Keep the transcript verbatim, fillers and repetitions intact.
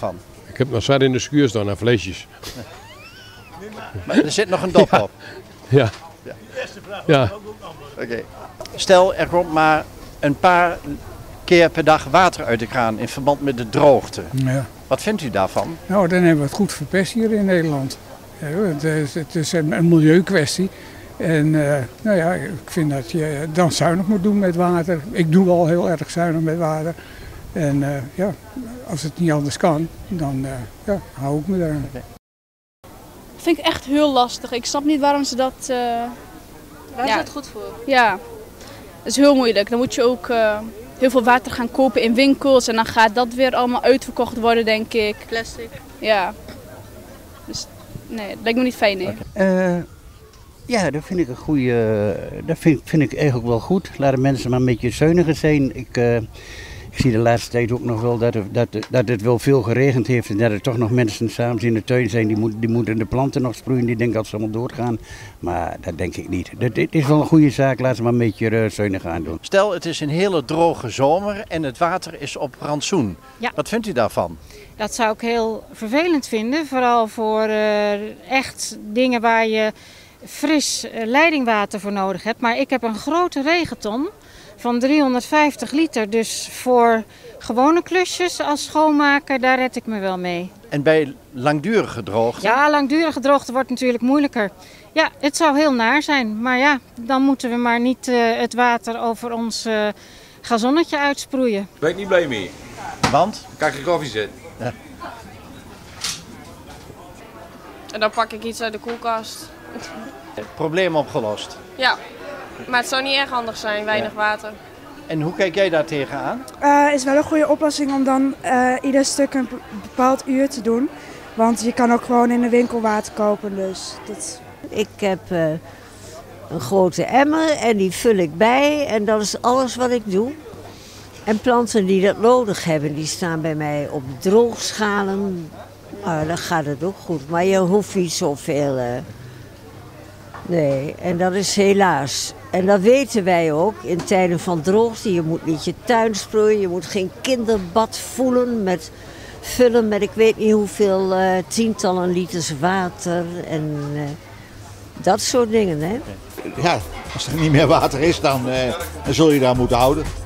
van. Ik heb nog zwaar in de schuur staan aan vleesjes. Maar er zit nog een dop op. Ja. Ja. De eerste vraag was ja. Ook anders. Okay. Stel, er komt maar een paar keer per dag water uit de kraan in verband met de droogte. Ja. Wat vindt u daarvan? Nou, dan hebben we het goed verpest hier in Nederland. Ja, het, is, het is een milieukwestie. En uh, nou ja, ik vind dat je dan zuinig moet doen met water. Ik doe al heel erg zuinig met water. En uh, ja, als het niet anders kan, dan uh, ja, hou ik me daar aan. Okay. Dat vind ik echt heel lastig. Ik snap niet waarom ze dat... Uh, Waar ja. is het goed voor? Ja, dat is heel moeilijk. Dan moet je ook uh, heel veel water gaan kopen in winkels. En dan gaat dat weer allemaal uitverkocht worden, denk ik. Plastic. Ja. Dus nee, dat lijkt me niet fijn, nee. Okay. Uh, ja, dat vind ik een goede... Dat vind, vind ik eigenlijk wel goed. Laat de mensen maar een beetje zuiniger zijn. Ik... Uh, Ik zie de laatste tijd ook nog wel dat, er, dat, dat het wel veel geregend heeft en dat er toch nog mensen s'avonds in de tuin zijn. Die, moet, die moeten de planten nog sproeien, die denken dat ze allemaal doorgaan. Maar dat denk ik niet. Dit is wel een goede zaak, laten we maar een beetje uh, zuinig aan doen. Stel, het is een hele droge zomer en het water is op rantsoen. Ja. Wat vindt u daarvan? Dat zou ik heel vervelend vinden, vooral voor uh, echt dingen waar je fris uh, leidingwater voor nodig hebt. Maar ik heb een grote regenton. Van driehonderdvijftig liter, dus voor gewone klusjes als schoonmaker, daar red ik me wel mee. En bij langdurige droogte? Ja, langdurige droogte wordt natuurlijk moeilijker. Ja, het zou heel naar zijn, maar ja, dan moeten we maar niet uh, het water over ons uh, gazonnetje uitsproeien. Daar ben ik niet blij mee. Want? Dan kan ik geen koffie zetten. Ja. En dan pak ik iets uit de koelkast. Probleem opgelost? Ja. Maar het zou niet erg handig zijn, weinig ja. water. En hoe kijk jij daar tegenaan? Het uh, is wel een goede oplossing om dan uh, ieder stuk een bepaald uur te doen. Want je kan ook gewoon in de winkel water kopen. Dus dat... Ik heb uh, een grote emmer en die vul ik bij en dat is alles wat ik doe. En planten die dat nodig hebben, die staan bij mij op droogschalen. Nou, dan gaat het ook goed, maar je hoeft niet zoveel... Uh... Nee, en dat is helaas. En dat weten wij ook in tijden van droogte. Je moet niet je tuin sproeien, je moet geen kinderbad voelen met vullen met ik weet niet hoeveel uh, tientallen liters water en uh, dat soort dingen. Hè? Ja, als er niet meer water is, dan, uh, dan zul je daar moeten houden.